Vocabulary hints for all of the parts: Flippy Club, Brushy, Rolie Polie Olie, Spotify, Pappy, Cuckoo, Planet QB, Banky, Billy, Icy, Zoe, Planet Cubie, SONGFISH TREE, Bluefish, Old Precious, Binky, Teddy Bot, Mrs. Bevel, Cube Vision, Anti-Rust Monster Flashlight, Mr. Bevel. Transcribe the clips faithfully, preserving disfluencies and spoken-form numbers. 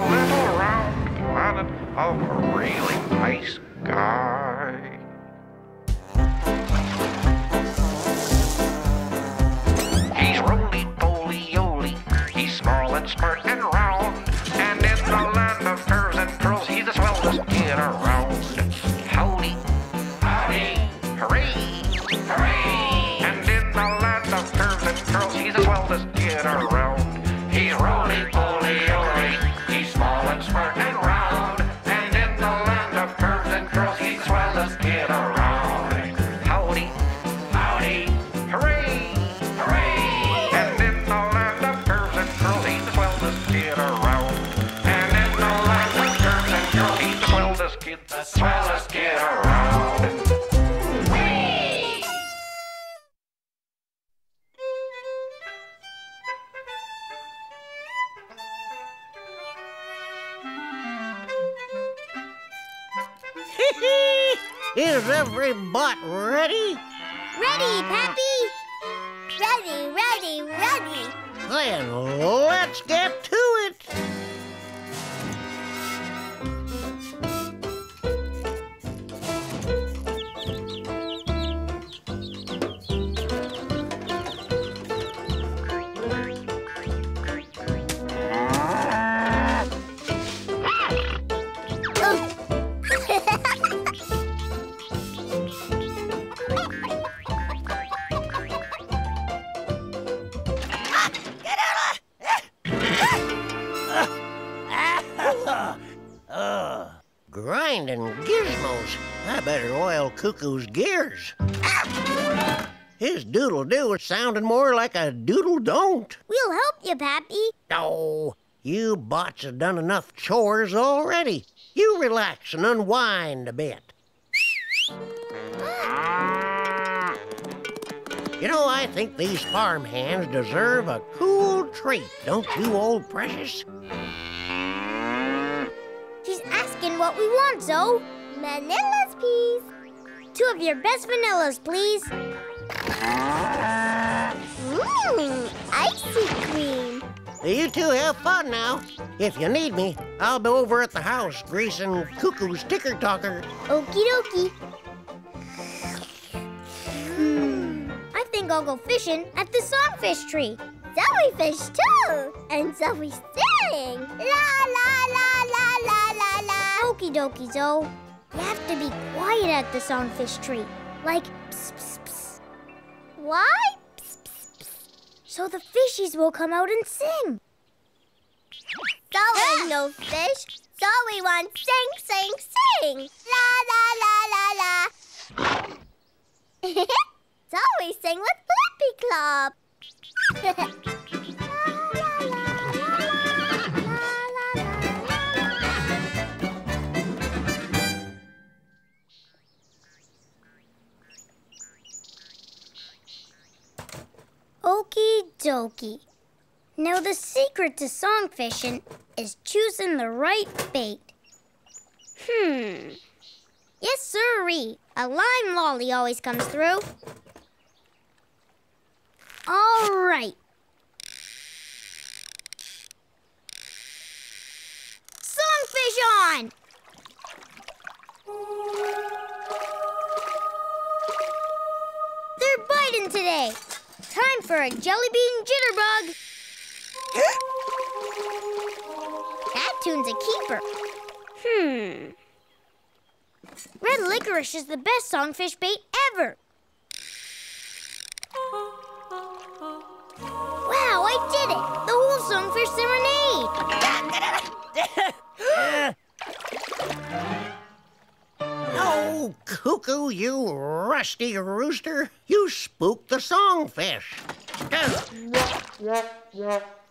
around the planet of a really nice guy. He's Rolie Polie Olie. He's small and smart and round. And in the land of curves and curls, he's the swellest kid around. Howdy, howdy, hooray, hooray. And in the land of curves and curls, he's the swellest kid around. He's Rolie Polie Olie. He's small and smart and round. And in the land of curves and curls, he's the swellest kid around. Howdy, howdy, hooray, hooray. And in the land of curves and curls, he's the swellest kid around. And in the land of curves and curls, he's the swellest kid, the swellest kid around. Is every bot ready? Ready, Pappy! Ready, ready, ready! Then let's get to it! Cuckoo's gears. Ow. His doodle-do is sounding more like a doodle-don't. We'll help you, Pappy. Oh, you bots have done enough chores already. You relax and unwind a bit. You know, I think these farmhands deserve a cool treat, don't you, Old Precious? She's asking what we want, Zoe. Vanillas, please. Two of your best vanillas, please. Mmm, icy cream. You two have fun now. If you need me, I'll be over at the house greasing Cuckoo's ticker talker. Okie dokie. Hmm, I think I'll go fishing at the songfish tree. Zoe fish too, and Zoe sing. La la la la la la la. Okie dokie, Zoe. You have to be quiet at the songfish tree. Like, pss, pss, pss. Why? Pss, pss, pss. So the fishies will come out and sing. Zoe, no fish. Zoe wants sing, sing, sing. La, la, la, la, la. Zoe sing with Flippy Club. La, la, la, la, la, la, la. Okie dokie. Now the secret to songfishing is choosing the right bait. Hmm. Yes, sirree. A lime lolly always comes through. All right. Songfish on! They're biting today. Time for a jelly bean jitterbug. That tune's a keeper. Hmm. Red licorice is the best songfish bait ever. Wow, I did it! The whole songfish serenade! Oh, Cuckoo, you rusty rooster! You spooked the songfish!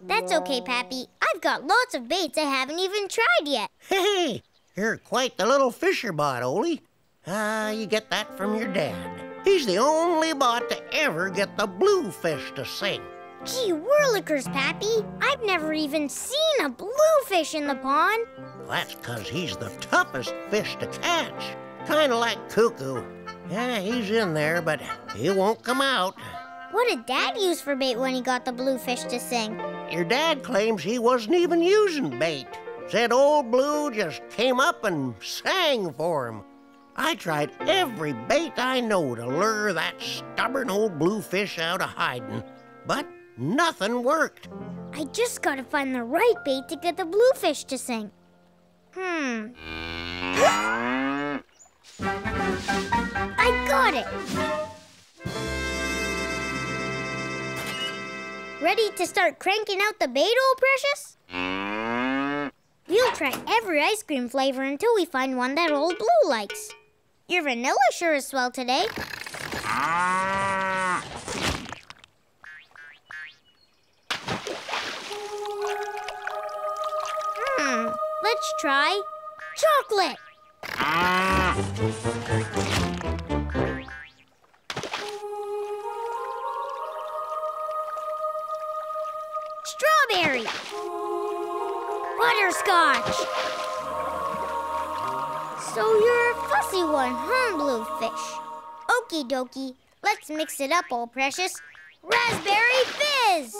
That's okay, Pappy. I've got lots of baits I haven't even tried yet. Hey, you're quite the little fisher bot, Olie. Ah, uh, you get that from your dad. He's the only bot to ever get the bluefish to sing. Gee, whirlickers, Pappy. I've never even seen a bluefish in the pond. That's 'cause he's the toughest fish to catch. Kinda like Cuckoo. Yeah, he's in there, but he won't come out. What did Dad use for bait when he got the bluefish to sing? Your dad claims he wasn't even using bait. Said Old Blue just came up and sang for him. I tried every bait I know to lure that stubborn old bluefish out of hiding, but nothing worked. I just gotta find the right bait to get the bluefish to sing. Hmm. I got it! Ready to start cranking out the bait, Old Precious? We'll try every ice cream flavor until we find one that Old Blue likes. Your vanilla sure is swell today. Ah. Hmm, let's try chocolate. Ah. Strawberry. Butterscotch! So you're a fussy one, huh, Bluefish? Okie dokie, let's mix it up, Old Precious. Raspberry Fizz!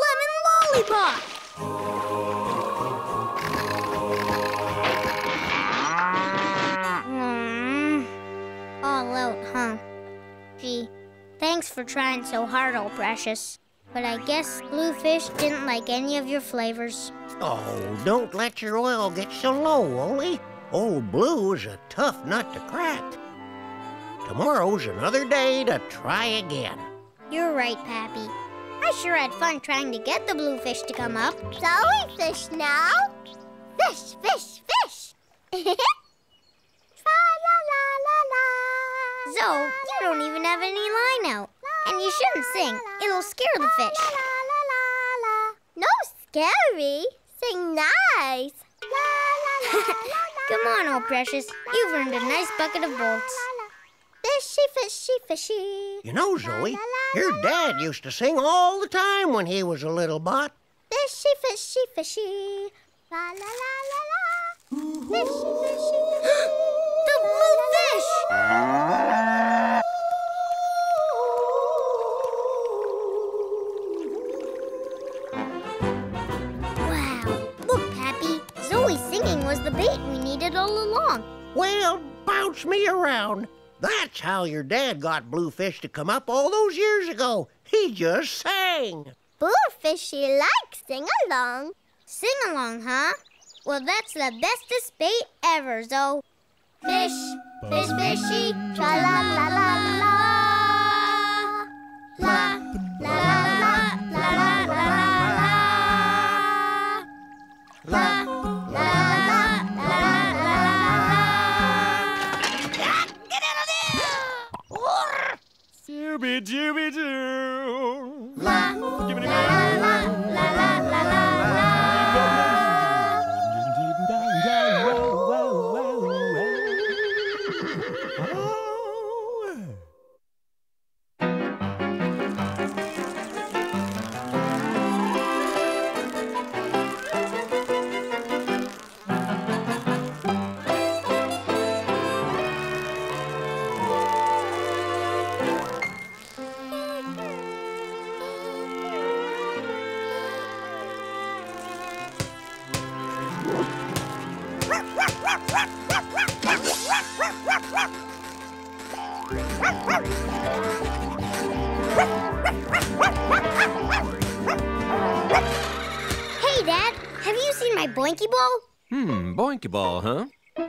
Lemon Lollipop! Mm. All out, huh? Gee, thanks for trying so hard, Old Precious. But I guess Bluefish didn't like any of your flavors. Oh, don't let your oil get so low, Olie. Old Blue's a tough nut to crack. Tomorrow's another day to try again. You're right, Pappy. I sure had fun trying to get the bluefish to come up. Zoe fish now. Fish, fish, fish. Tra-la-la-la-la. Zoe, you don't even have any line out. And you shouldn't sing. It'll scare the fish. No scary. Sing nice. Come on, Old Precious. You've earned a nice bucket of bolts. Fishy, fishy, fishy. You know, Zoe, your dad used to sing all the time when he was a little bot. Fishy, fishy, fishy. La la la la la. Fishy, fishy, fishy. The bluefish! Was the bait we needed all along. Well, bounce me around. That's how your dad got bluefish to come up all those years ago. He just sang. Bluefishy likes sing-along. Sing-along, huh? Well, that's the bestest bait ever, Zoe. Fish, fish, fishy, tra-la-la-la-la-la. La, la-la-la-la-la-la-la. La, la. Scooby-Dooby-Doo! La, la, la, la, la, la, ball, huh?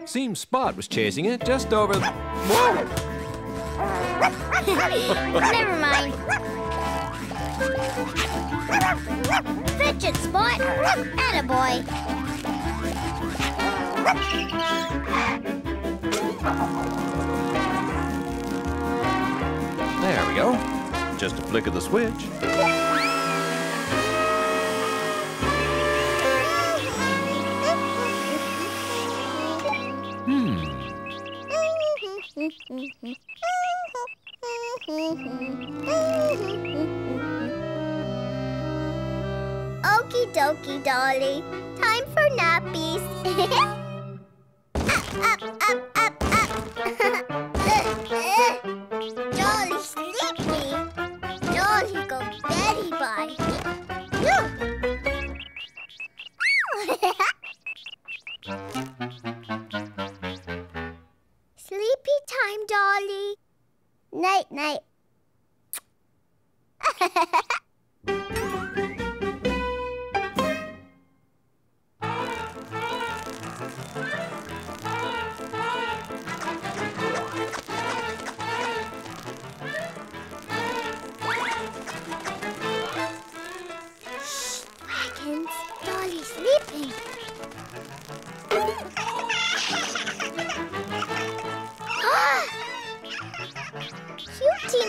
Seems Spot was chasing it just over the... Whoa! Never mind. Fetch it, Spot. Attaboy. There we go. Just a flick of the switch. Okie dokie, dolly. Time for nappies. Up, up, up, up, up. Dolly sleepy. Dolly go beddy by. Night, night.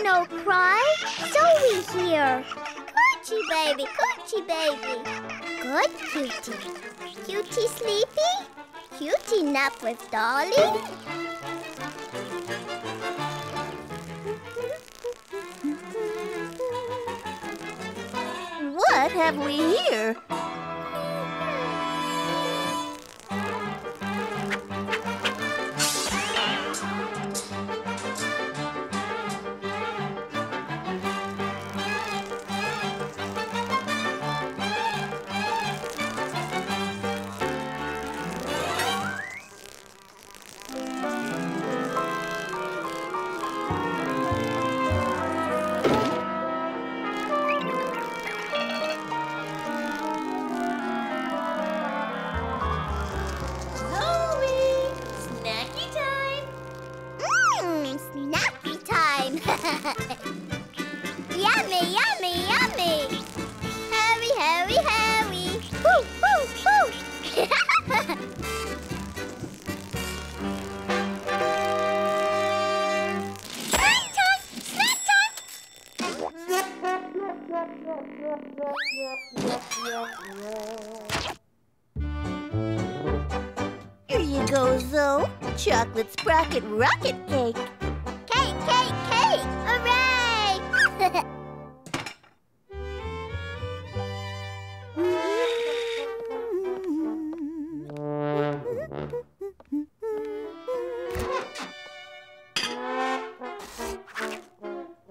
No cry, Zoe here. Coochie baby, coochie baby. Good cutie. Cutie sleepy? Cutie nap with Dolly? What have we here? Chocolate sprocket rocket cake. Cake, cake, cake! Hooray!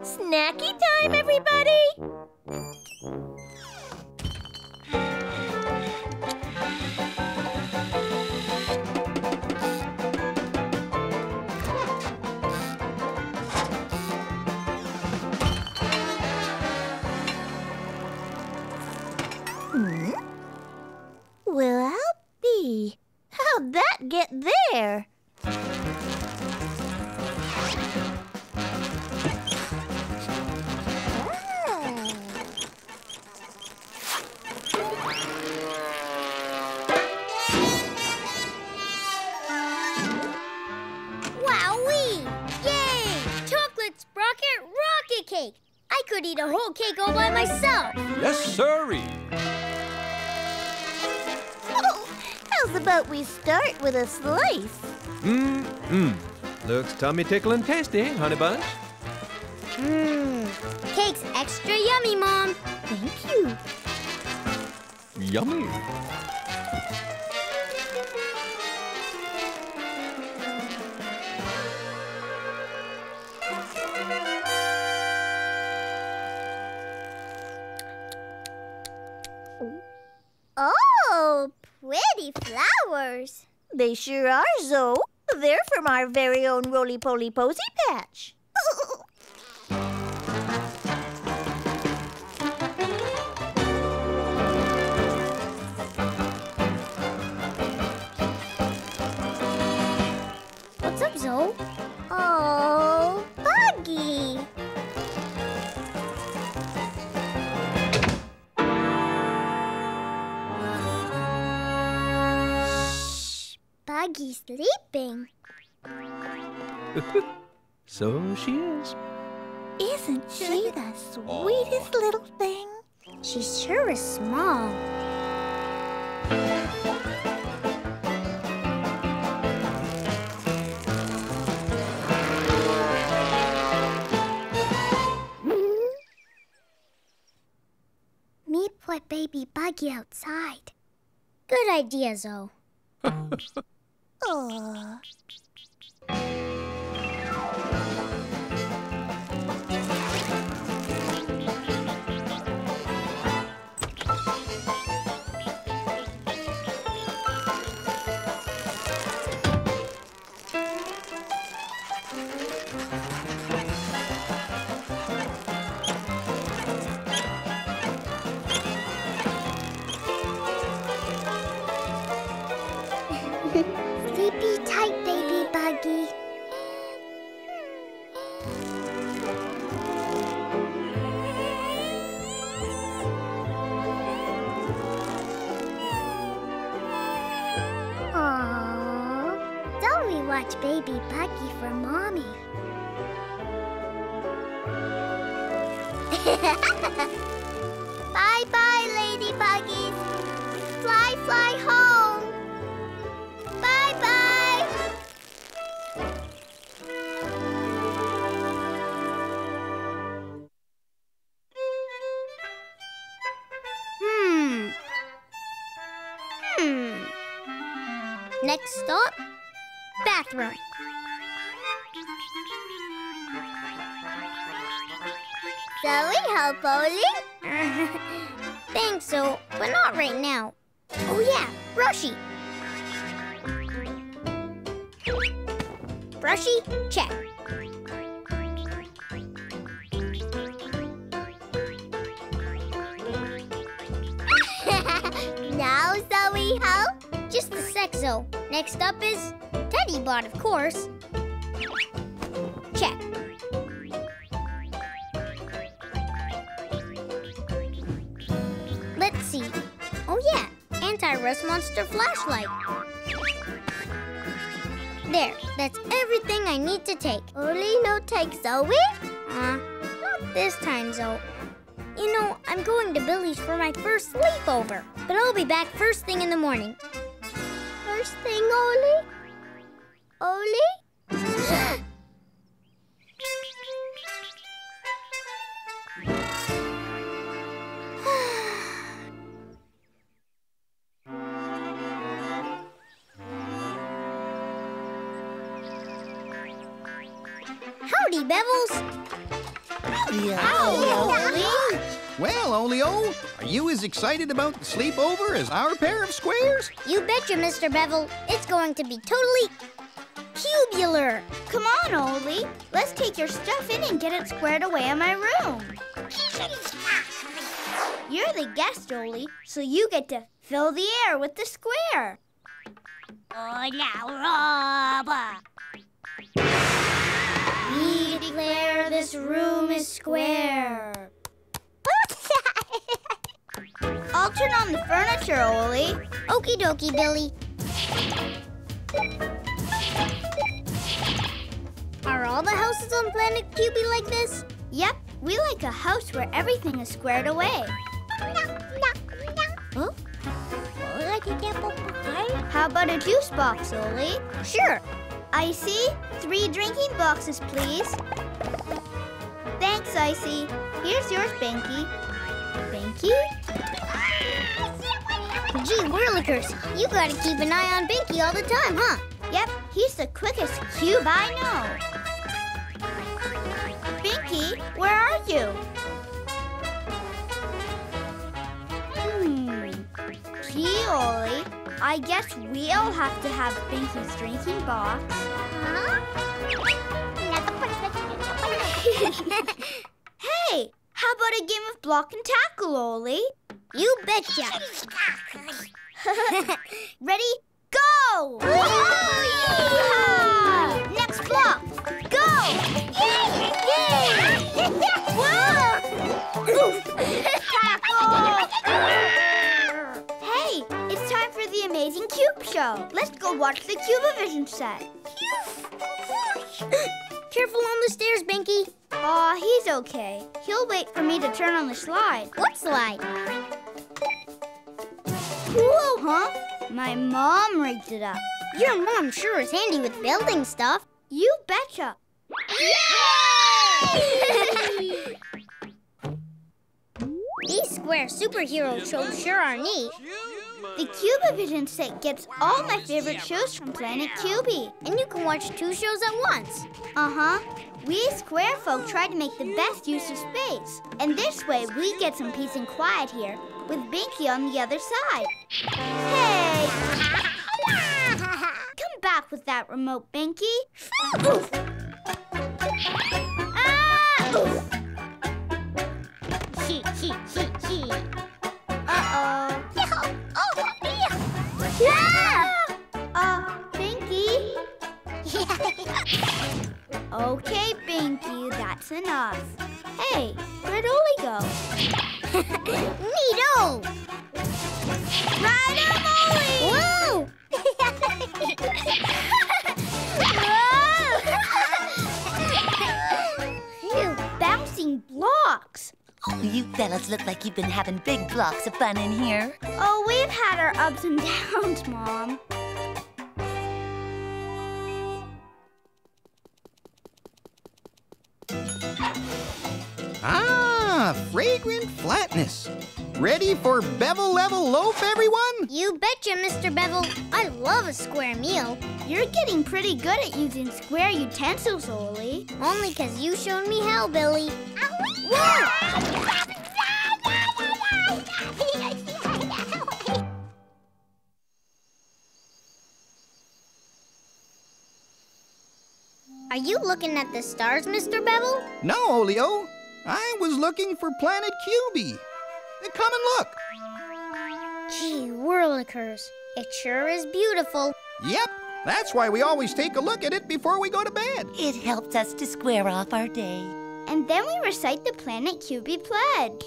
Snacky time, everybody! With a slice. Mmm-mmm. Looks tummy-tickling tasty, honey bunch. Mmm. Cake's extra yummy, Mom. Thank you. Yummy. Oh, pretty flowers. They sure are, Zoe. They're from our very own Rolie Polie Posy Patch. What's up, Zoe? Oh, Buggy. Buggy's sleeping. So she is. Isn't she the sweetest Aww. Little thing? She sure is small. Me put baby Buggy outside. Good idea, Zoe. Oh. baby Bucky for Mommy. Bye-bye, ladybuggies. Fly, fly home. Bye-bye. Hmm. Hmm. Next stop, bathroom. Zoe, help Olie? Thanks, Zoe, but not right now. Oh yeah, Brushy. Brushy, check. Now, Zoe, help? Just a sec, Zoe. Next up is Teddy Bot, of course. Check. Oh yeah, Anti-Rust Monster Flashlight. There, that's everything I need to take. Olie, no take, Zoe? Uh, not this time, Zoe. You know, I'm going to Billy's for my first sleepover, but I'll be back first thing in the morning. First thing, Olie? Olie? Bevels? Yeah. Ow, Olie. Well, Olie-o, are you as excited about the sleepover as our pair of squares? You betcha, Mister Bevel. It's going to be totally cubular. Come on, Olie. Let's take your stuff in and get it squared away in my room. You're the guest, Olie, so you get to fill the air with the square. Oh, now, Rob. We declare this room is square. I'll turn on the furniture, Olie. Okie dokie, Billy. Are all the houses on Planet Cubie like this? Yep, we like a house where everything is squared away. Huh? How about a juice box, Olie? Sure. Icy, three drinking boxes, please. Thanks, Icy. Here's yours, Banky. Banky? Gee, Whirligers, you gotta keep an eye on Binky all the time, huh? Yep, he's the quickest cube I know. Binky, where are you? Hmm. Gee, Olie. I guess we'll have to have Binky's drinking box. Huh? Hey, how about a game of block and tackle, Olie? You betcha. Ready? Go! Oh, yeah! Next block. Go! Yay! Yay! Whoa! Tackle! The amazing cube show. Let's go watch the Cube Vision set. Careful on the stairs, Banky. Aw, oh, he's okay. He'll wait for me to turn on the slide. What slide? Cool, huh? My mom rigged it up. Your mom sure is handy with building stuff. You betcha. Yay! These square superhero shows sure are neat. The Cube Vision set gets all my favorite shows from Planet Cubie. And you can watch two shows at once. Uh-huh. We square folk try to make the best use of space. And this way, we get some peace and quiet here, with Binky on the other side. Hey! Come back with that remote, Binky. Oof. Ah! Oof. Uh-oh. Yeah! Uh, Binky? Okay, Binky, that's enough. Hey, where'd Olie go? Neato! Right up, Olie! Whoa! Oh, you fellas look like you've been having big blocks of fun in here. Oh, we've had our ups and downs, Mom. Ah, fragrant flatness. Ready for Bevel Level Loaf, everyone? You betcha, Mister Bevel. I love a square meal. You're getting pretty good at using square utensils, Olie. Only because you showed me how, Billy. Whoa! Are you looking at the stars, Mister Bevel? No, Olio. I was looking for Planet Cubie. Come and look. Gee, whirlikers. It sure is beautiful. Yep. That's why we always take a look at it before we go to bed. It helps us to square off our day. And then we recite the Planet Q B pledge.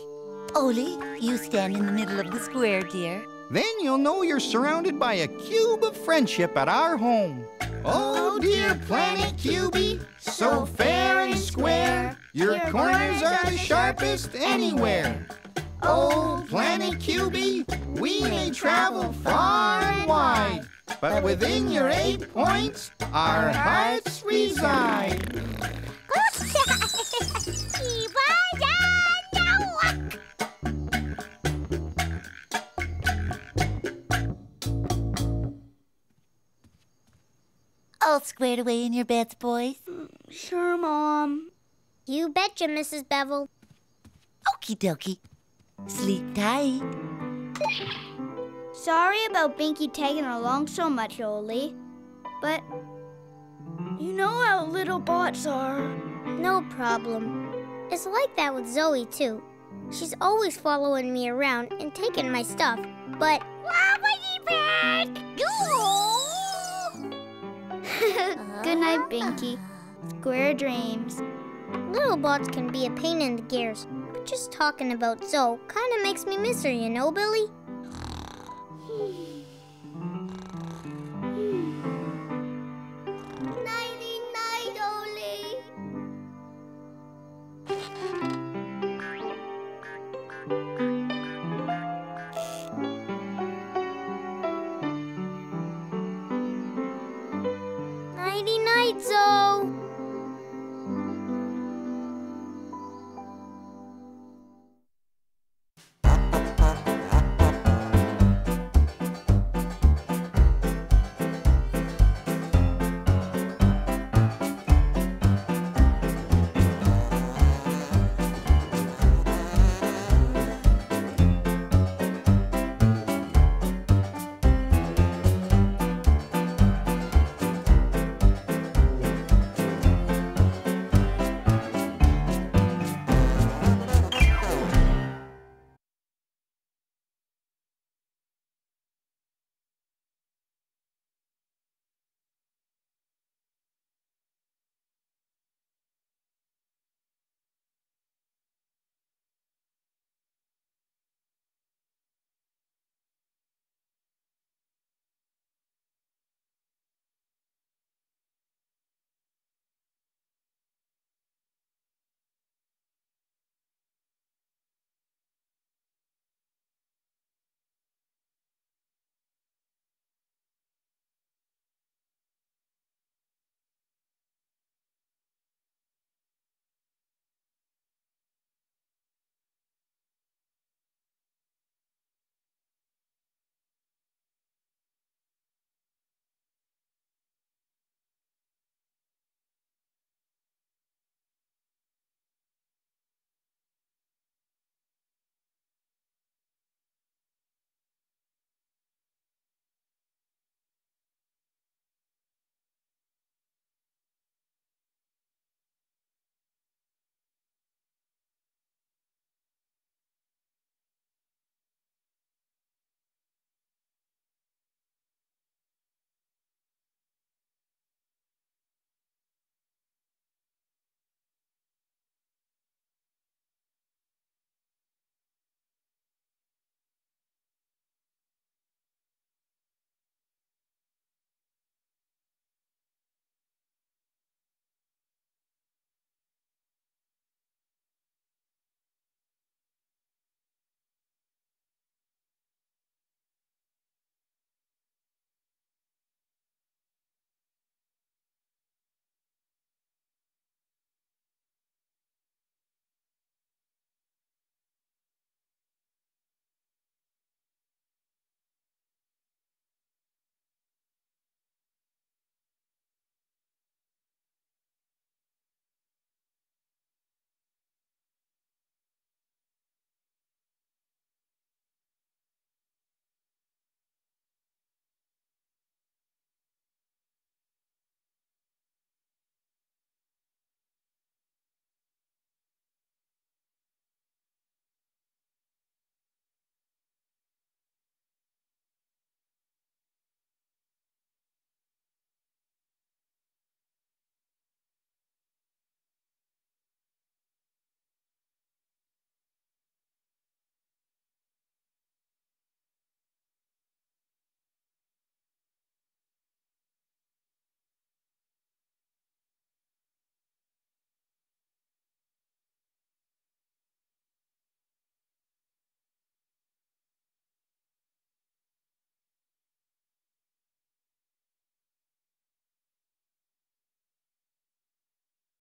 Olie, you stand in the middle of the square, dear. Then you'll know you're surrounded by a cube of friendship at our home. Oh, dear Planet Q B, so fair and square. Your corners are the sharpest anywhere. Oh, Planet Q B, we may travel far and wide, but within your eight points, our hearts reside. All squared away in your beds, boys? Sure, Mom. You betcha, Missus Bevel. Okie dokie. Sleep tight. Sorry about Binky tagging along so much, Olie. But you know how little bots are. No problem. It's like that with Zoe, too. She's always following me around and taking my stuff, but... Good night, Binky. Square dreams. Little bots can be a pain in the gears. Just talking about Zoe kind of makes me miss her, you know, Billy?